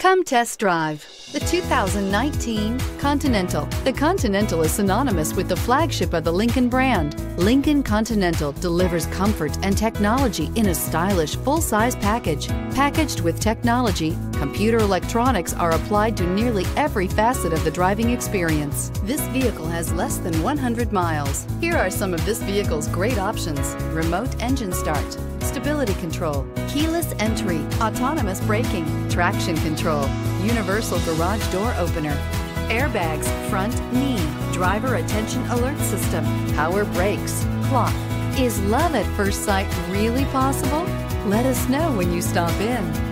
Come test drive the 2019 Continental. The Continental is synonymous with the flagship of the Lincoln brand. Lincoln Continental delivers comfort and technology in a stylish full-size package. Packaged with technology, computer electronics are applied to nearly every facet of the driving experience. This vehicle has less than 100 miles. Here are some of this vehicle's great options: remote engine start, stability control, keyless entry, autonomous braking, traction control, universal garage door opener, airbags, front knee, driver attention alert system, power brakes, clock. Is love at first sight really possible? Let us know when you stop in.